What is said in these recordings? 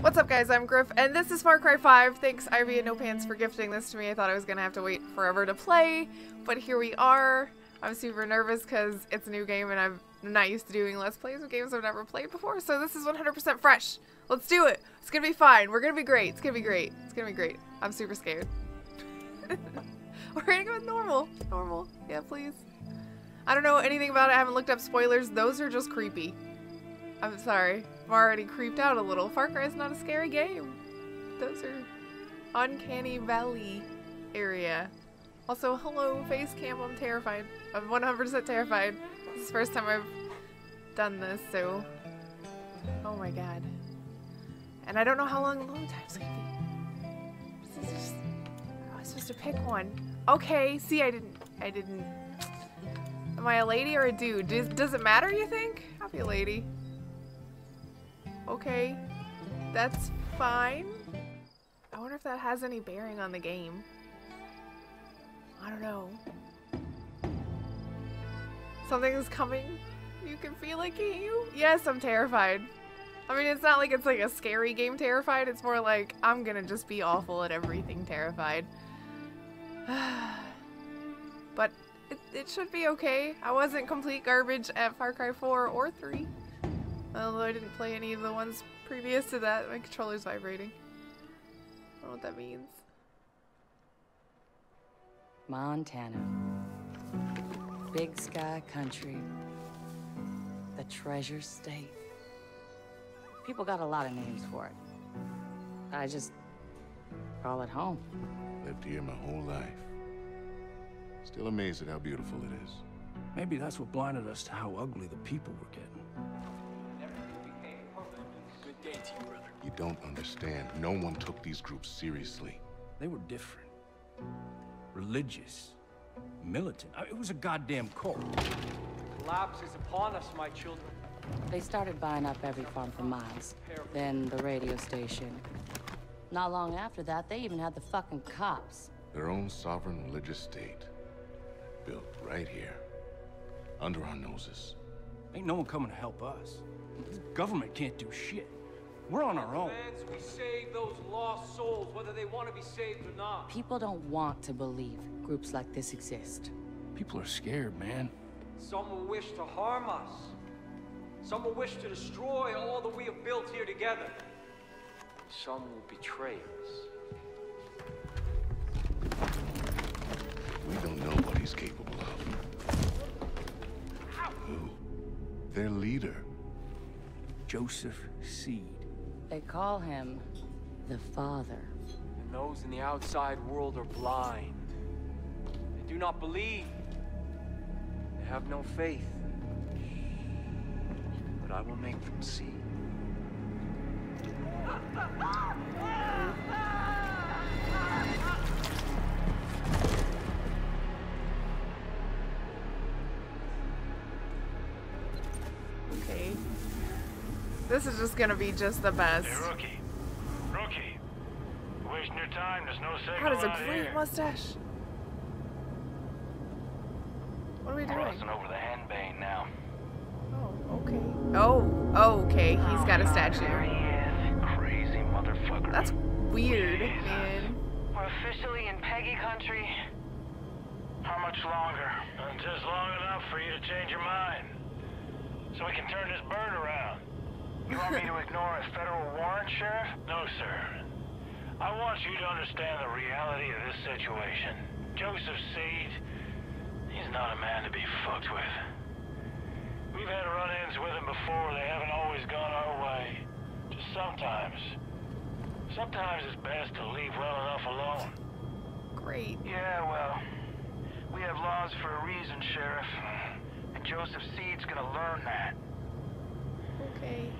What's up guys, I'm Griff, and this is Far Cry 5. Thanks Ivy and NoPants for gifting this to me. I thought I was gonna have to wait forever to play, but here we are. I'm super nervous because it's a new game and I'm not used to doing Let's Plays with games I've never played before, so this is 100% fresh. Let's do it! It's gonna be fine. We're gonna be great. It's gonna be great. It's gonna be great. I'm super scared. We're gonna go with normal. Normal. Yeah, please. I don't know anything about it. I haven't looked up spoilers. Those are just creepy. I'm sorry. I'm already creeped out a little. Far Cry is not a scary game. Those are uncanny valley area. Also, hello face cam. I'm terrified. I'm 100% terrified. This is the first time I've done this, so... Oh my god. And I don't know how long the load time's gonna be. This is just... I was supposed to pick one. Okay, see, I didn't... Am I a lady or a dude? Does it matter, you think? I'll be a lady. Okay, that's fine. I wonder if that has any bearing on the game. I don't know. Something is coming. You can feel it, can't you? Yes, I'm terrified. I mean, it's not like it's like a scary game terrified. It's more like I'm gonna just be awful at everything terrified. But it should be okay. I wasn't complete garbage at Far Cry 4 or 3. Although I didn't play any of the ones previous to that. My controller's vibrating. I don't know what that means. Montana. Big sky country. The treasure state. People got a lot of names for it. I just call it home. Lived here my whole life. Still amazed at how beautiful it is. Maybe that's what blinded us to how ugly the people were getting. You don't understand. No one took these groups seriously. They were different. Religious. Militant. It was a goddamn cult. The collapse is upon us, my children. They started buying up every farm for miles. Then the radio station. Not long after that, they even had the fucking cops. Their own sovereign religious state. Built right here. Under our noses. Ain't no one coming to help us. The government can't do shit. We're on our own. We save those lost souls, whether they want to be saved or not. People don't want to believe groups like this exist. People are scared, man. Some will wish to harm us. Some will wish to destroy all that we have built here together. Some will betray us. We don't know what he's capable of. Ow. Who? Their leader. Joseph Seed. They call him the Father. And those in the outside world are blind. They do not believe. They have no faith. But I will make them see. Okay. This is just gonna be just the best. Hey, Rookie, wasting your time. There's no signal. That is a great mustache. What are we doing? Crossing over the handbane now. Oh, okay. Oh, okay. He's got a statue. There he is, crazy motherfucker. That's weird, man. We're officially in Peggy country. How much longer? Just long enough for you to change your mind, so we can turn this bird around. You want me to ignore a federal warrant, Sheriff? No, sir. I want you to understand the reality of this situation. Joseph Seed, he's not a man to be fucked with. We've had run-ins with him before. They haven't always gone our way. Just sometimes. Sometimes it's best to leave well enough alone. Great. Yeah, well, we have laws for a reason, Sheriff. And Joseph Seed's gonna learn that. Okay.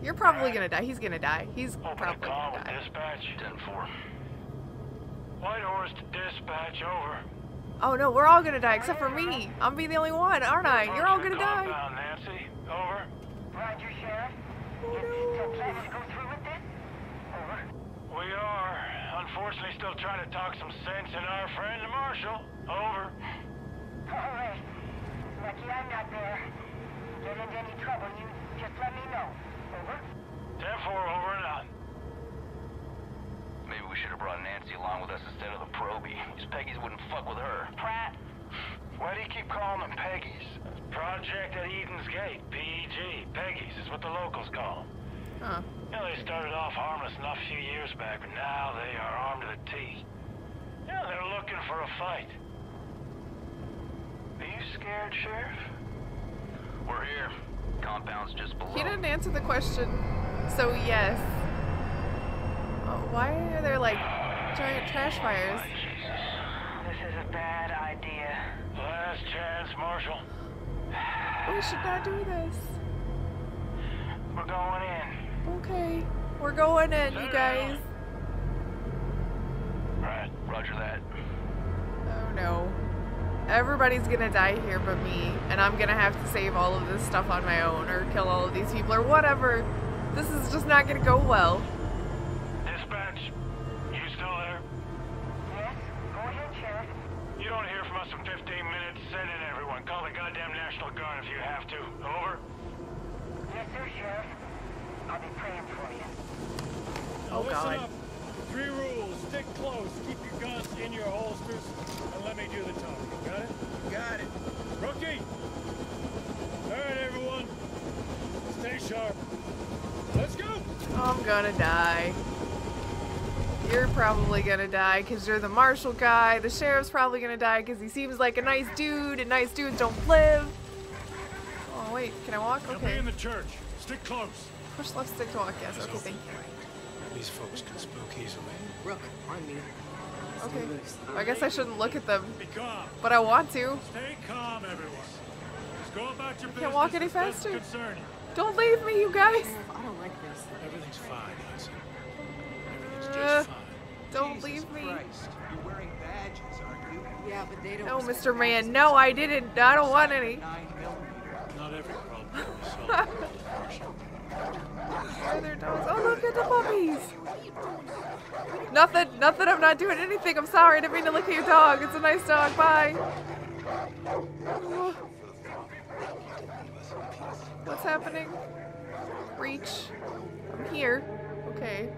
You're probably gonna die. He's gonna die. He's probably gonna die. Dispatch. 10-4. White horse to dispatch, over. Oh no, we're all gonna die except for me. I'm being the only one, aren't I? You're all gonna die. Down, Nancy. Over. Roger, Sheriff. You're planning to go through with this? Over. We are, unfortunately, still trying to talk some sense in our friend the marshal. Over. All right. Lucky I'm not there. Get into any trouble, you just let me know. Over. 10 brought Nancy along with us instead of the Proby. These Peggies wouldn't fuck with her. Pratt? Why do you keep calling them Peggies? Project at Eden's Gate, PEG. Peggies is what the locals call them. Huh. You know, they started off harmless enough a few years back, but now they are armed to the teeth. Yeah, they're looking for a fight. Are you scared, Sheriff? We're here. Compound's just below. He didn't answer the question, so yes. Oh, why are there, like, giant trash fires? This is a bad idea. Last chance, Marshal. We should not do this. We're going in. Okay. We're going in, you guys. Alright, roger that. Oh no. Everybody's gonna die here but me, and I'm gonna have to save all of this stuff on my own, or kill all of these people, or whatever. This is just not gonna go well. Dispatch, you still there? Yes, go ahead, Sheriff. You don't hear from us in 15 minutes, send in everyone. Call the goddamn National Guard if you have to. Over. Yes, sir, Sheriff. I'll be praying for you. Oh, God. Listen up. Three rules. Stick close. Keep your guns in your holsters. And let me do the talking. Got it? Got it. Rookie! All right, everyone. Stay sharp. Let's go! I'm gonna die. You're probably gonna die because you're the marshal guy. The sheriff's probably gonna die because he seems like a nice dude, and nice dudes don't live. Oh, wait. Can I walk? Okay. They'll be in the church. Stick close. Push left stick to walk. Yes. Okay, thank you. These folks can spook easily. Rook, on me. Okay. I guess I shouldn't look at them. But I want to. Stay calm, everyone. Just go about your business. Can't walk any faster. Don't leave me, you guys. I don't like this. Everything's fine, Hudson. Everything's just fine. Don't leave me. You're wearing badges, aren't you? Yeah, but they don't. No, Mr. Man. No, I didn't. I don't want any. Not every problem is solved. Why are there dogs? Oh, look at the puppies! Nothing, I'm not doing anything. I'm sorry, I didn't mean to look at your dog. It's a nice dog. Bye. What's happening? Reach. I'm here. Okay.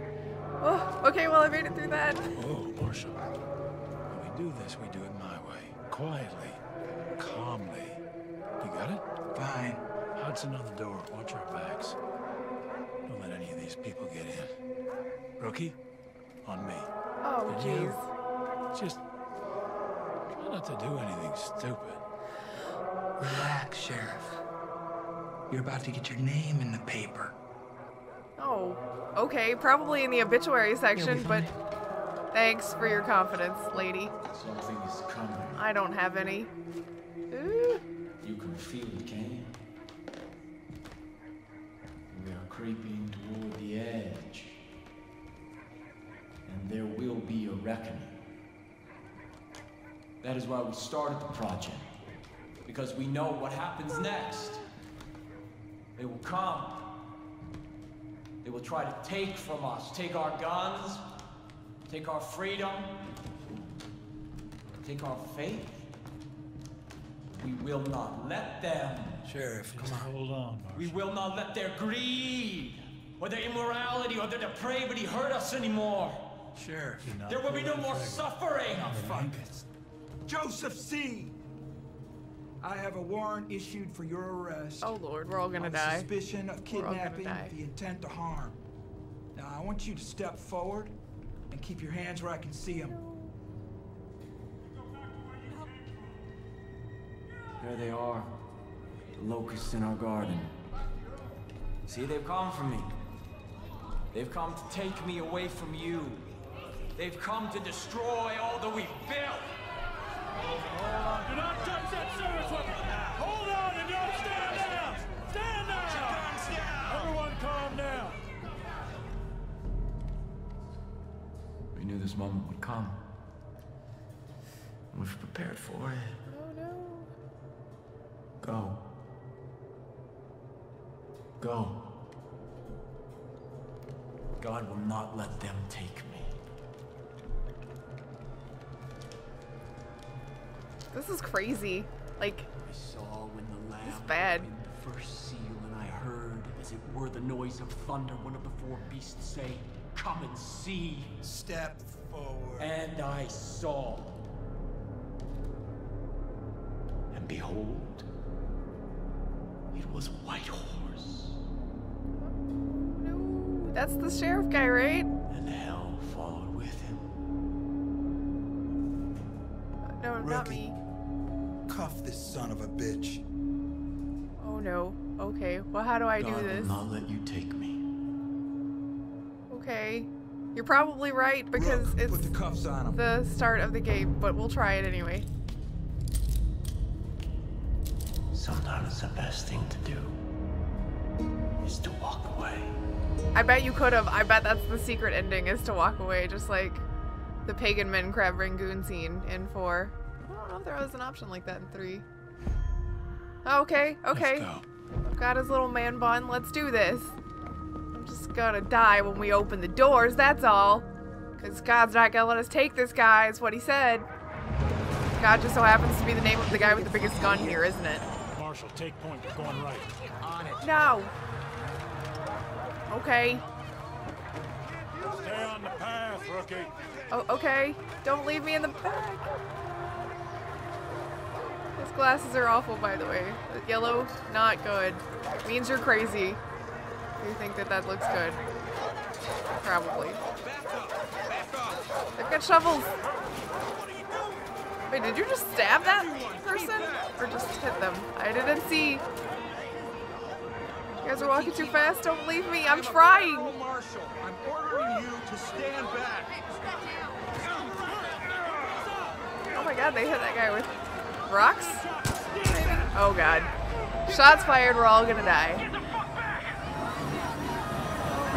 Oh, okay, well, I made it through that. Oh, Marshal. When we do this, we do it my way. Quietly. Calmly. You got it? Fine. Hudson on the door. Watch our backs. Don't let any of these people get in. Rookie, on me. Oh, jeez. Just try not to do anything stupid. Relax, Sheriff. You're about to get your name in the paper. Oh, okay. Probably in the obituary section, but thanks for your confidence, lady. Something is coming. I don't have any. Ooh. You can feel it, can you? We are creeping toward the edge. And there will be a reckoning. That is why we started the project. Because we know what happens next. They will come. They will try to take from us. Take our guns. Take our freedom. Take our faith. We will not let them. Sheriff, come on. Hold on, Marshal. We will not let their greed, or their immorality, or their depravity hurt us anymore. Sheriff, there will be no more suffering. Joseph Seed, I have a warrant issued for your arrest. Oh Lord, we're all gonna die. Suspicion of kidnapping, the intent to harm. Now I want you to step forward and keep your hands where I can see them. There they are, the locusts in our garden. See, they've come for me. They've come to take me away from you. They've come to destroy all that we've built. Hold on. Do not touch that service weapon. Hold on and don't stand down. Stand down. Everyone calm down. We knew this moment would come. We've prepared for it. Go. Go. God will not let them take me. This is crazy. Like, I saw when the lamb opened the first seal, and I heard, as it were, the noise of thunder. One of the four beasts say, "Come and see." Step forward. And I saw. And behold, it was a white horse. No, that's the sheriff guy, right? And hell followed with him. No, Rookie, not me. Cuff this son of a bitch. Oh no. Okay. Well, how do I do this? God will not let you take me. Okay. You're probably right because Rook, it's put the cuffs on him. The start of the game, but we'll try it anyway. Sometimes the best thing to do is to walk away. I bet you could have. I bet that's the secret ending is to walk away, just like the Pagan Men Crab Rangoon scene in 4. I don't know if there was an option like that in 3. Oh, okay, okay. Go. I've got his little man bun. Let's do this. I'm just gonna die when we open the doors, that's all. Because God's not gonna let us take this guy, is what he said. God just so happens to be the name of the guy with the biggest gun here, isn't it? Marshal, take point. We're going right. On it. No. Okay. Stay on the path, Rookie. Oh, okay. Don't leave me in the back. His glasses are awful, by the way. Yellow, not good. Means you're crazy. You think that that looks good? Probably. They've got shovels. Wait, did you just stab that person? Or just hit them? I didn't see. You guys are walking too fast. Don't leave me. I'm trying. I'm ordering you to stand back. Oh my God, they hit that guy with rocks? Maybe? Oh God. Shots fired, we're all gonna die.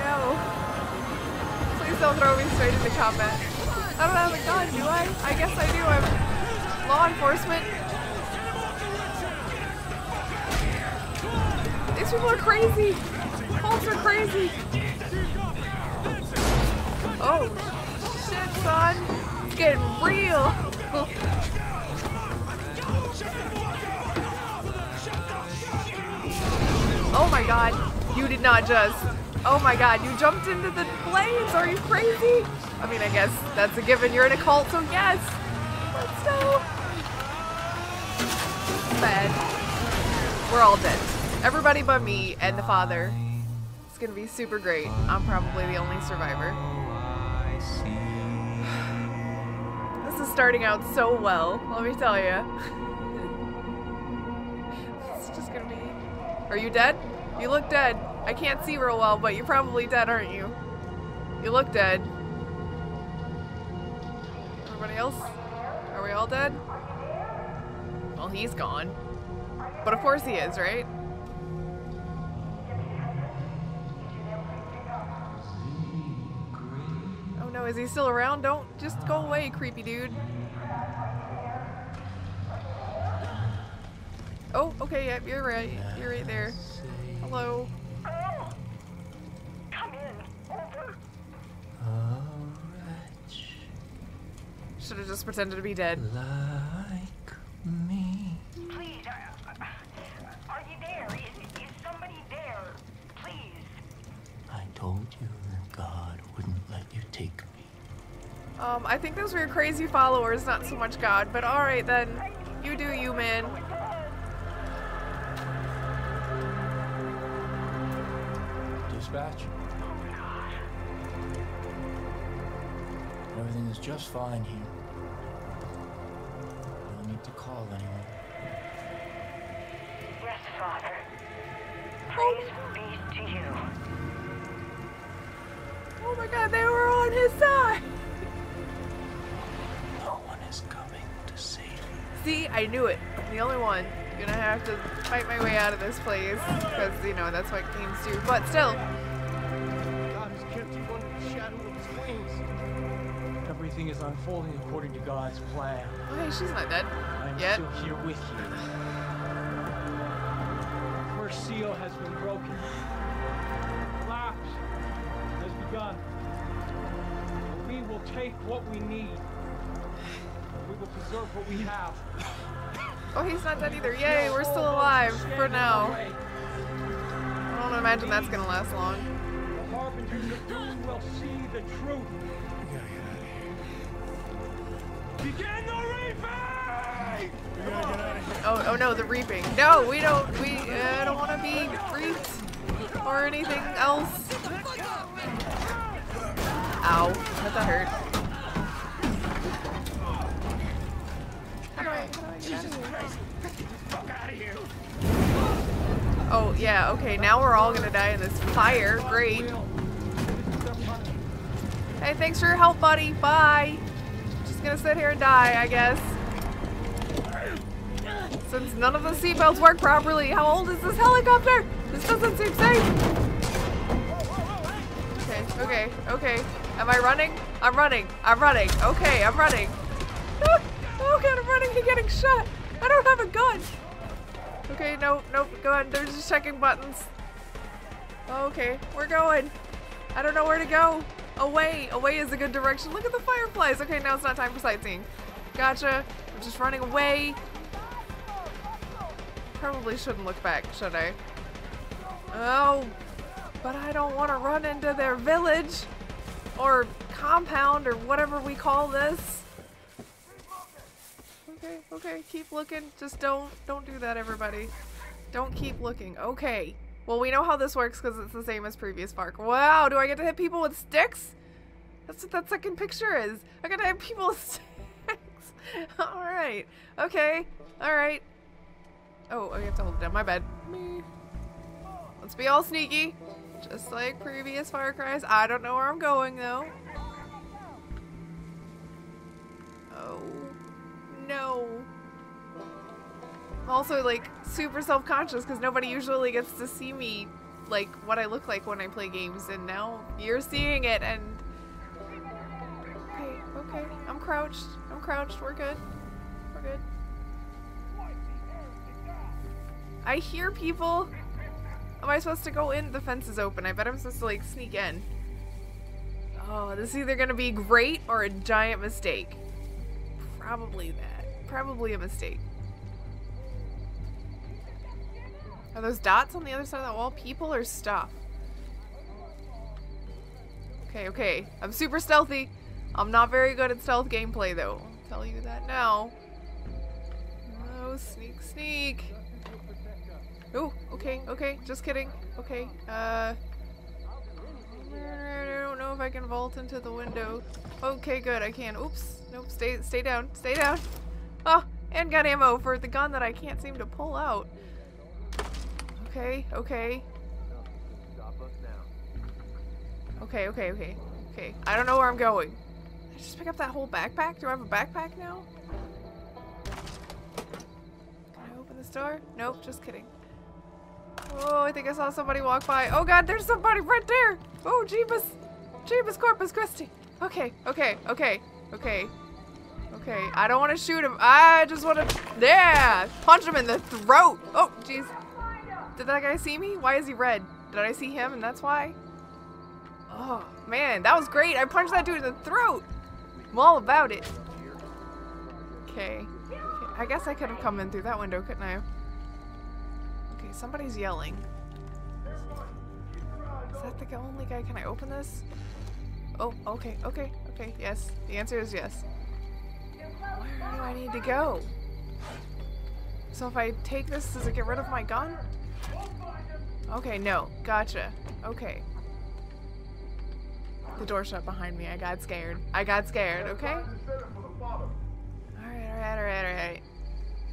Oh no. Please don't throw me straight into combat. I don't have a gun, do I? I guess I do. I'm law enforcement. These people are crazy. Colts are crazy. Oh shit, son. It's getting real. Oh my God, you did not just. Oh my God, you jumped into the flames. Are you crazy? I mean, I guess that's a given. You're in a cult, so yes. Let's go. Bad. We're all dead. Everybody but me and the father. It's gonna be super great. I'm probably the only survivor. This is starting out so well, let me tell you. It's just gonna be... Are you dead? You look dead. I can't see real well, but you're probably dead, aren't you? You look dead. Everybody else? Are we all dead? Well, he's gone. But of course he is, right? Oh no, is he still around? Don't just go away, creepy dude. Oh, okay, yep, yeah, you're right. You're right there. Hello. Oh, come in. Over. Should have just pretended to be dead. Like me. Please, are you there? Is somebody there? Please. I told you that God wouldn't let you take me. I think those were your crazy followers, not so much God. But all right then, you do you, man. Dispatch. Everything is just fine here. No need to call anyone. Yes, Father. Praise be to you. Oh my God, they were on his side! No one is coming to save you. See, I knew it. I'm the only one. I'm gonna have to fight my way out of this place because, you know, that's what games do. But still. Everything is unfolding according to God's plan. Okay, she's not dead yet. I'm still here with you. The first seal has been broken. The collapse has begun. We will take what we need. We will preserve what we have. Oh, he's not dead either. Yay, we're still alive for now. I don't imagine that's gonna last long. The harbingers of doom will see the truth. Begin the reaping! We gotta get out of here. Oh, oh no, the reaping. No, we don't. We don't want to be reaped or anything else. Ow, that hurt. How do I get out of here? Fuck out of here! Oh yeah. Okay, now we're all gonna die in this fire. Great. Hey, thanks for your help, buddy. Bye. Just gonna sit here and die, I guess. Since none of the seatbelts work properly. How old is this helicopter? This doesn't seem safe. Okay, okay, okay. Am I running? I'm running. I'm running. Okay, I'm running. Oh, oh god, I'm running and getting shot. I don't have a gun. Okay, nope, nope, go on. There's just checking buttons. Okay, we're going. I don't know where to go. Away! Away is a good direction. Look at the fireflies! Okay, now it's not time for sightseeing. Gotcha. We're just running away. Probably shouldn't look back, should I? Oh, but I don't want to run into their village or compound or whatever we call this. Okay, okay, keep looking. Just don't do that, everybody. Don't keep looking. Okay. Well, we know how this works because it's the same as previous Far Cry. Wow, do I get to hit people with sticks? That's what that second picture is. I gotta hit people with sticks. Alright. Okay. Alright. Oh, I have to hold it down. My bad. Let's be all sneaky. Just like previous Far Cries. I don't know where I'm going, though. Oh. No. I'm also, like, super self-conscious because nobody usually gets to see me, like, what I look like when I play games, and now you're seeing it, and... Okay, okay, I'm crouched. I'm crouched. We're good. We're good. I hear people! Am I supposed to go in? The fence is open. I bet I'm supposed to, like, sneak in. Oh, this is either gonna be great or a giant mistake. Probably that. Probably a mistake. Are those dots on the other side of that wall people or stuff? Okay, okay. I'm super stealthy. I'm not very good at stealth gameplay, though. I'll tell you that now. Oh, sneak, sneak. Oh, okay, okay. Just kidding. Okay, I don't know if I can vault into the window. Okay, good. I can. Oops. Nope. Stay down. Stay down. Oh, and got ammo for the gun that I can't seem to pull out. Okay, okay. Okay, okay, okay. Okay, I don't know where I'm going. Did I just pick up that whole backpack? Do I have a backpack now? Can I open this door? Nope, just kidding. Oh, I think I saw somebody walk by. Oh god, there's somebody right there! Oh, Jeebus! Jeebus Corpus Christi! Okay, okay, okay, okay. Okay, I don't want to shoot him. I just want to... Yeah! Punch him in the throat! Oh, jeez. Did that guy see me? Why is he red? Did I see him and that's why? Oh, man, that was great. I punched that dude in the throat. I'm all about it. Okay. I guess I could have come in through that window, couldn't I? Okay, somebody's yelling. Is that the only guy? Can I open this? Oh, okay, okay, okay. Yes. The answer is yes. Where do I need to go? So if I take this, does it get rid of my gun? Okay, no. Gotcha. Okay. The door shut behind me. I got scared. I got scared, okay? Alright, alright, alright, alright.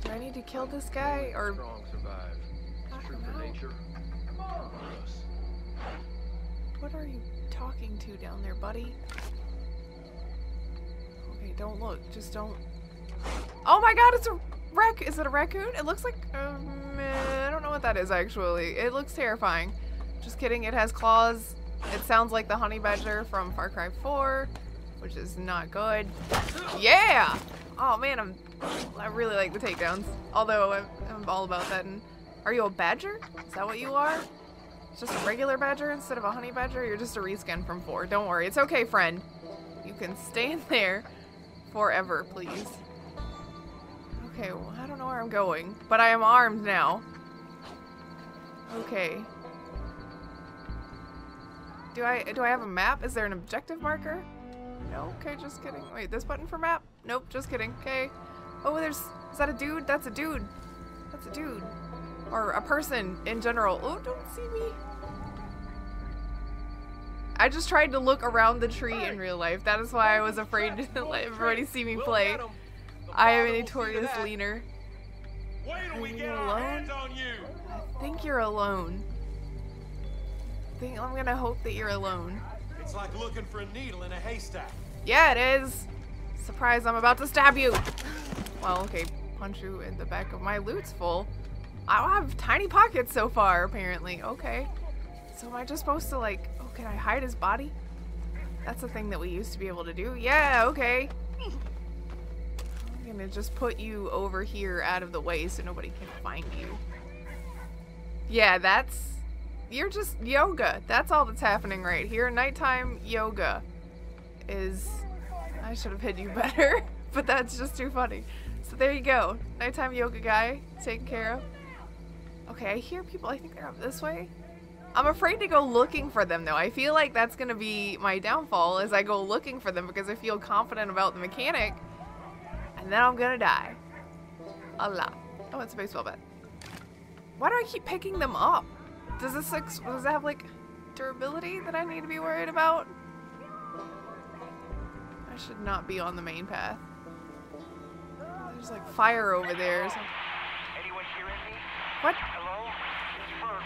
Do I need to kill this guy? Or... What are you talking to down there, buddy? Okay, don't look. Just don't... Oh my god, it's a... Is it a raccoon? It looks like, I don't know what that is actually. It looks terrifying. Just kidding, it has claws. It sounds like the honey badger from Far Cry 4, which is not good. Yeah! Oh man, I really like the takedowns. Although, I'm all about that. And are you a badger? Is that what you are? It's just a regular badger instead of a honey badger? You're just a reskin from 4. Don't worry, it's okay, friend. You can stay in there forever, please. Okay, well, I don't know where I'm going, but I am armed now. Okay. Do I have a map? Is there an objective marker? No, okay, just kidding. Wait, this button for map? Nope, just kidding. Okay. Oh, there's... Is that a dude? That's a dude. That's a dude. Or a person in general. Oh, don't see me. I just tried to look around the tree in real life. That is why I was afraid to let everybody see me play. I am a notorious leaner. Are you alone? I think you're alone. I'm gonna hope that you're alone. It's like looking for a needle in a haystack. Yeah, it is. Surprise, I'm about to stab you. Well, okay, punch you in the back of my loot's full. I don't have tiny pockets so far, apparently. Okay. So am I just supposed to, like... Oh, can I hide his body? That's a thing that we used to be able to do. Yeah, okay. I'm gonna just put you over here out of the way so nobody can find you. Yeah, that's... You're just yoga. That's all that's happening right here. Nighttime yoga is... I should have hid you better, but that's just too funny. So there you go. Nighttime yoga guy taken care of. Okay, I hear people. I think they're up this way. I'm afraid to go looking for them, though. I feel like that's going to be my downfall as I go looking for them because I feel confident about the mechanic. And then I'm going to die. Allah. Oh, it's a baseball bat. Why do I keep picking them up? Does this like, does it have like durability that I need to be worried about? I should not be on the main path. There's like fire over there. Or something. Anyone hearing me? What? Hello? It's Burke.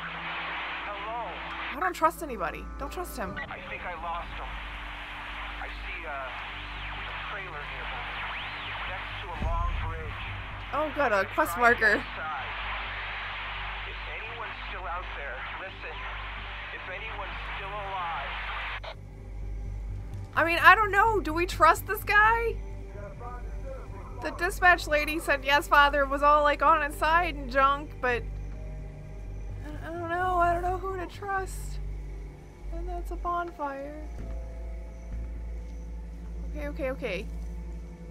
Hello? I don't trust anybody. Don't trust him. I think I lost him. I see a trailer nearby next to a long bridge. Oh god, a quest marker. Out there. Listen, if anyone's still alive. I mean, I don't know. Do we trust this guy? The dispatch lady said, yes, father, was all like on his side and junk, but I don't know. I don't know who to trust. And that's a bonfire. Okay, okay, okay.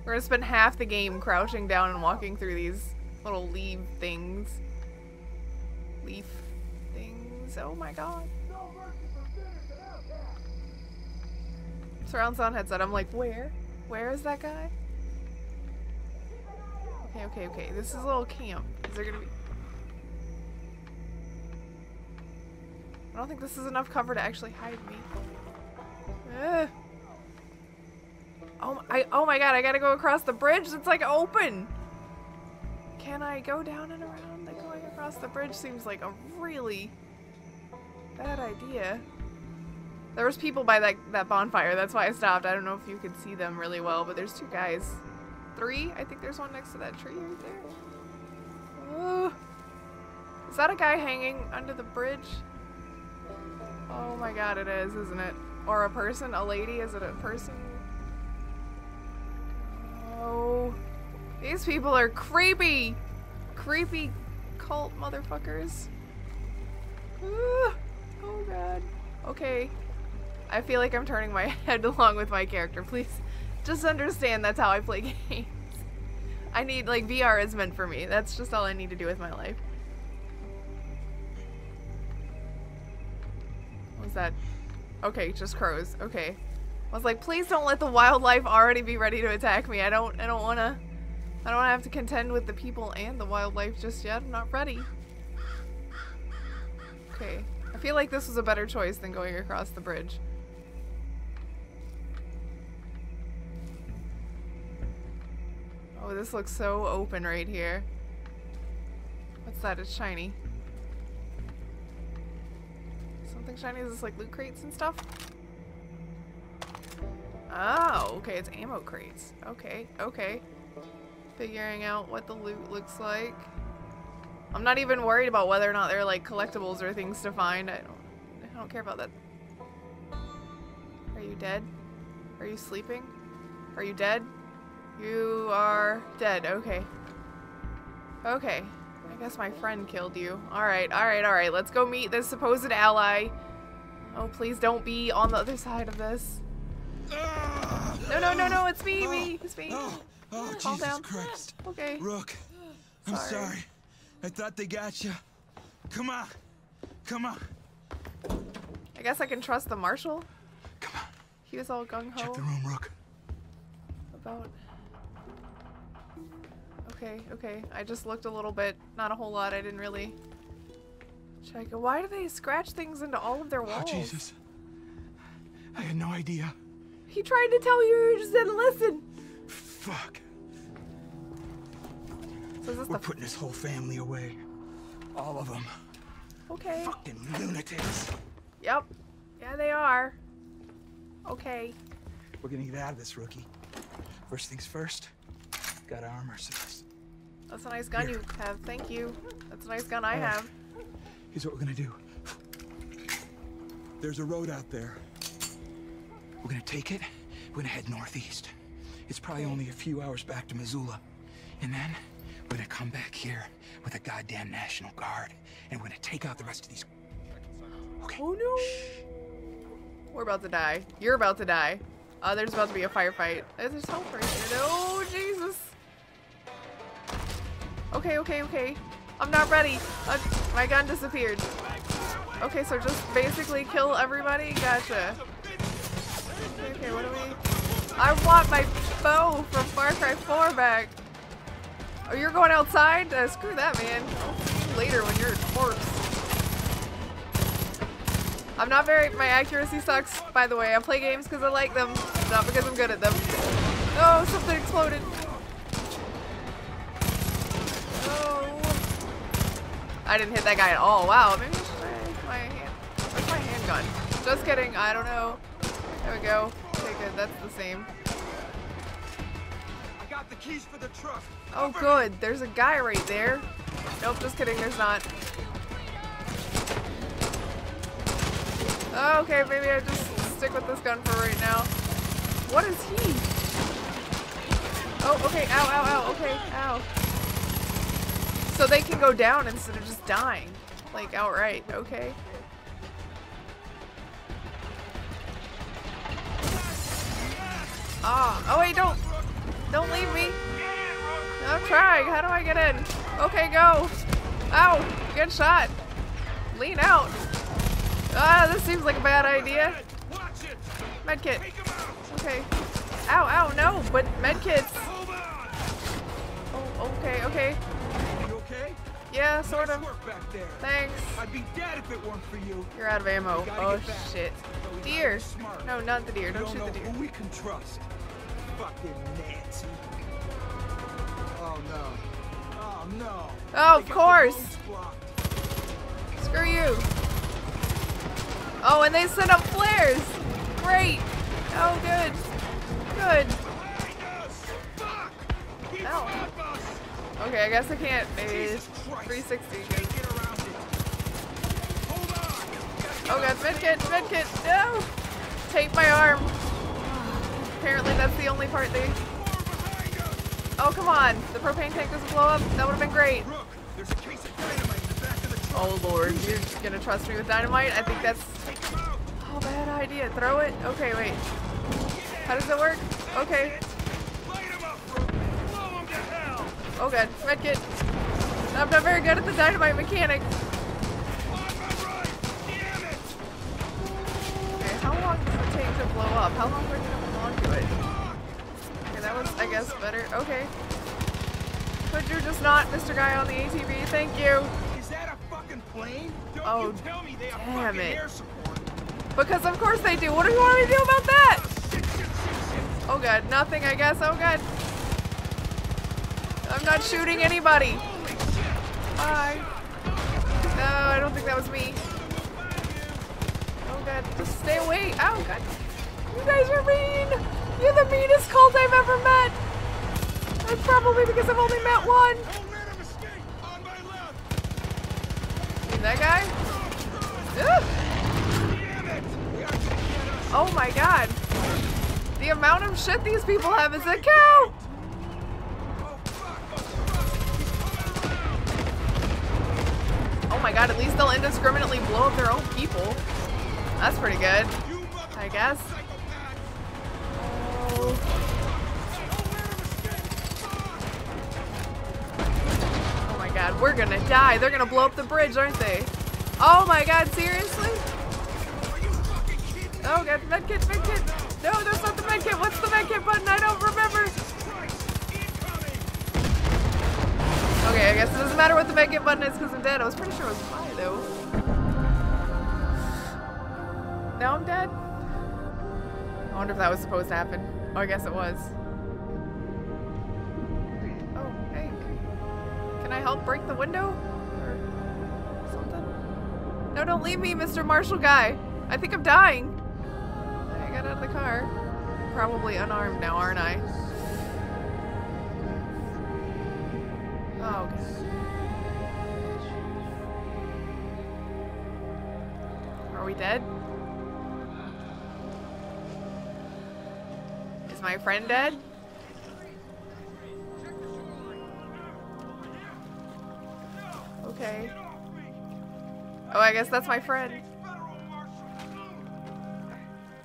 We're gonna spend half the game crouching down and walking through these little leaf things. Leaf. Oh my god. Surround sound headset. I'm like, where? Where is that guy? Okay, okay, okay. This is a little camp. Is there gonna be... I don't think this is enough cover to actually hide me. Ugh. Oh my god, I gotta go across the bridge. It's like open. Can I go down and around? Like going across the bridge seems like a really... bad idea. There was people by that bonfire. That's why I stopped. I don't know if you could see them really well, but there's two guys. Three? I think there's one next to that tree right there. Oh. Is that a guy hanging under the bridge? Oh my god, it is, isn't it? Or a person? A lady? Is it a person? Oh. These people are creepy! Creepy cult motherfuckers. Oh. Oh god. Okay. I feel like I'm turning my head along with my character. Please just understand that's how I play games. I need, like, VR is meant for me. That's just all I need to do with my life. What was that? Okay, just crows. Okay. I was like, please don't let the wildlife already be ready to attack me. I don't wanna have to contend with the people and the wildlife just yet. I'm not ready. Okay. I feel like this was a better choice than going across the bridge. Oh, this looks so open right here. What's that? It's shiny. Something shiny? Is this like loot crates and stuff? Oh, okay. It's ammo crates. Okay, okay. Figuring out what the loot looks like. I'm not even worried about whether or not they're like collectibles or things to find. I don't care about that. Are you dead? Are you sleeping? Are you dead? You are dead. Okay. Okay. I guess my friend killed you. Alright, alright, alright. Let's go meet this supposed ally. Oh, please don't be on the other side of this. No, no, no, no. It's me, me. It's me. Oh, Jesus down. Christ. Okay. Rook, I'm sorry. I thought they got you. Come on. Come on. I guess I can trust the marshal. Come on. He was all gung-ho. Check the room, Rook. About... Okay, okay. I just looked a little bit. Not a whole lot. I didn't really check. Why do they scratch things into all of their walls? Oh, Jesus. I had no idea. He tried to tell you, you just didn't listen. Fuck. So is this We're putting this whole family away. All of them. Okay. Fucking lunatics. Yep. Yeah, they are. Okay. We're gonna get out of this, Rookie. First things first, gotta arm ourselves. That's a nice gun you have. Thank you. That's a nice gun I have. Here's what we're gonna do. There's a road out there. We're gonna take it. We're gonna head northeast. It's probably only a few hours back to Missoula. And then we're gonna come back here with a goddamn National Guard. And we're gonna take out the rest of these. Okay. Oh no. Shh. We're about to die. You're about to die. There's about to be a firefight. There's help right there. Oh Jesus. Okay, okay, okay. I'm not ready. My gun disappeared. Okay, so just basically kill everybody? Gotcha. Okay, what do we... I want my bow from Far Cry 4 back. Oh, you're going outside? Screw that, man. I'll see you later when you're a corpse. I'm not very... My accuracy sucks, by the way. I play games because I like them, not because I'm good at them. Oh, something exploded. Oh. I didn't hit that guy at all. Wow, maybe I should try my hand. Where's my handgun? Just kidding. I don't know. There we go. Okay, good. That's the same. I got the keys for the truck. Oh, good. There's a guy right there. Nope, just kidding. There's not. Okay, maybe I just stick with this gun for right now. What is he? Oh, okay. Ow, ow, ow. Okay, ow. So they can go down instead of just dying. Like, outright. Okay. Oh wait, don't leave me. I'm trying. How do I get in? Okay, go. Ow, good shot. Lean out. Ah, this seems like a bad idea. Medkit. Okay. Ow, ow, no, but medkits. Oh, okay, okay. You okay? Yeah, sort of. Thanks. I'd be dead if it weren't for you. You're out of ammo. Oh shit. Deer. No, not the deer. Don't shoot the deer. We can trust. Fucking Nancy. Oh no. Oh no. Oh, of course. Screw you. Oh, and they set up flares. Great. Oh, good. Good. Ow. Okay, I guess I can't. Maybe 360. Oh god, medkit, medkit, no! Take my arm. Apparently that's the only part they... Oh, come on. The propane tank doesn't blow up? That would've been great. Oh lord, you're gonna trust me with dynamite? I think that's... Oh, bad idea. Throw it? Okay, wait. How does it work? Okay. Oh god, medkit. I'm not very good at the dynamite mechanic. To blow up. How long were you gonna belong to it? Okay, that was, I guess, better. Okay. Could you just not, Mr. Guy on the ATV? Thank you. Is that a fucking plane? Don't you tell me they have fucking air support. Because of course they do. What do you want me to do about that? Oh, shit, shit, shit, shit. Oh god, nothing, I guess. Oh god. I'm not shooting anybody. Bye. No, I don't think that was me. Oh god, just stay away. Ow, god. You guys are mean! You're the meanest cult I've ever met! That's probably because I've only met one! See that guy? Oh my god! The amount of shit these people have is a cow! Oh my god, at least they'll indiscriminately blow up their own people. That's pretty good, I guess. Oh. Oh my god, we're gonna die. They're gonna blow up the bridge, aren't they? Oh my god, seriously? Oh god, medkit, medkit. No! the back end button is because I'm dead. I was pretty sure I was fly though. Now I'm dead? I wonder if that was supposed to happen. Oh, I guess it was. Oh, hey. Can I help break the window? Or something? No, don't leave me, Mr. Marshall guy. I think I'm dying. I got out of the car. Probably unarmed now, aren't I? Oh, okay. Are we dead? Is my friend dead? Okay. Oh, I guess that's my friend.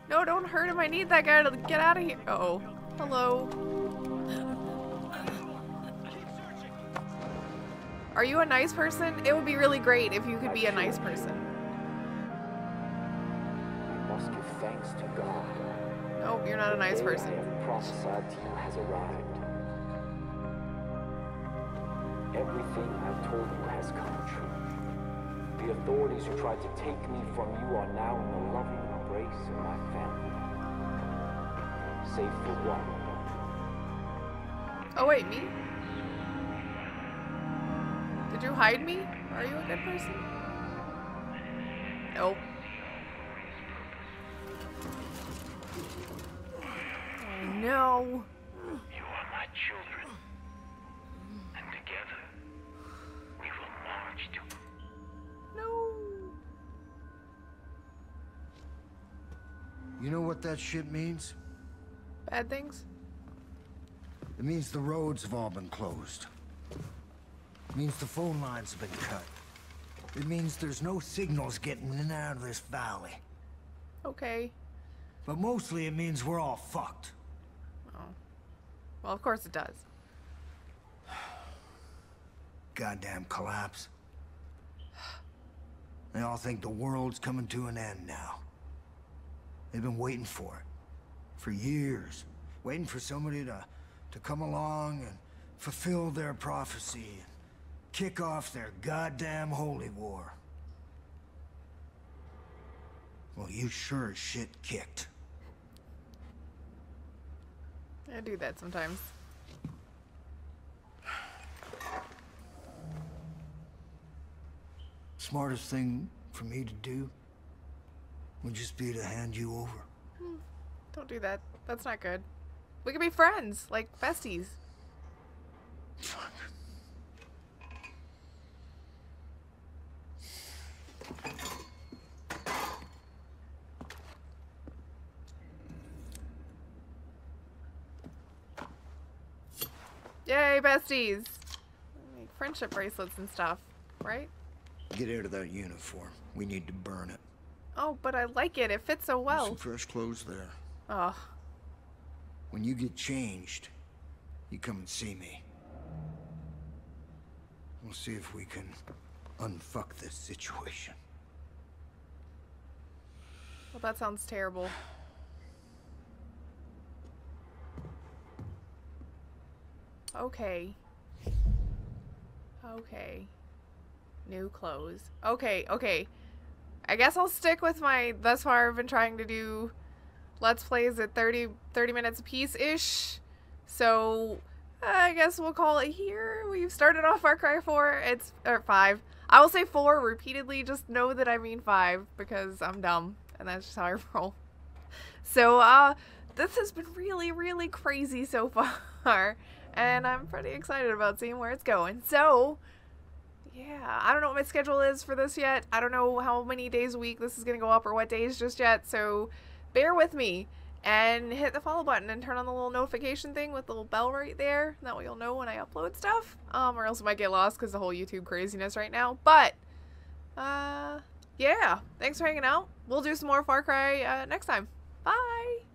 No, don't hurt him. I need that guy to get out of here. Uh-oh. Hello. Are you a nice person? It would be really great if you could be a nice person. You must give thanks to God. Nope, you're not a nice person. Prophesied to you has arrived. Everything I've told you has come true. The authorities who tried to take me from you are now in the loving embrace of my family. Save for one. Oh wait, me? Did you hide me? Are you a good person? Nope. Oh, no. You are my children. And together, we will march to... No. You know what that shit means? Bad things? It means the roads have all been closed. It means the phone lines have been cut. It means there's no signals getting in and out of this valley. Okay. But mostly it means we're all fucked. Oh. Well, of course it does. Goddamn collapse. They all think the world's coming to an end now. They've been waiting for it. For years. Waiting for somebody to come along and fulfill their prophecy and kick off their goddamn holy war. Well, you sure as shit kicked. I do that sometimes. Smartest thing for me to do would just be to hand you over. Don't do that. That's not good. We could be friends, like besties. Fuck. Yay, besties! Like friendship bracelets and stuff, right? Get out of that uniform. We need to burn it. Oh, but I like it. It fits so well. There's some fresh clothes there. Oh. When you get changed, you come and see me. We'll see if we can unfuck this situation. Well, that sounds terrible. Okay. Okay. New clothes. Okay, okay. I guess I'll stick with my... Thus far, I've been trying to do Let's Plays at 30 minutes apiece-ish. So... I guess we'll call it here. We've started off Far Cry 4. It's... or 5. I will say 4 repeatedly. Just know that I mean 5 because I'm dumb. And that's just how I roll. So, this has been really, really crazy so far. And I'm pretty excited about seeing where it's going. So... yeah, I don't know what my schedule is for this yet. I don't know how many days a week this is going to go up or what days just yet. So, bear with me. And hit the follow button and turn on the little notification thing with the little bell right there. That way you'll know when I upload stuff. Or else I might get lost because the whole YouTube craziness right now. But, yeah. Thanks for hanging out. We'll do some more Far Cry next time. Bye!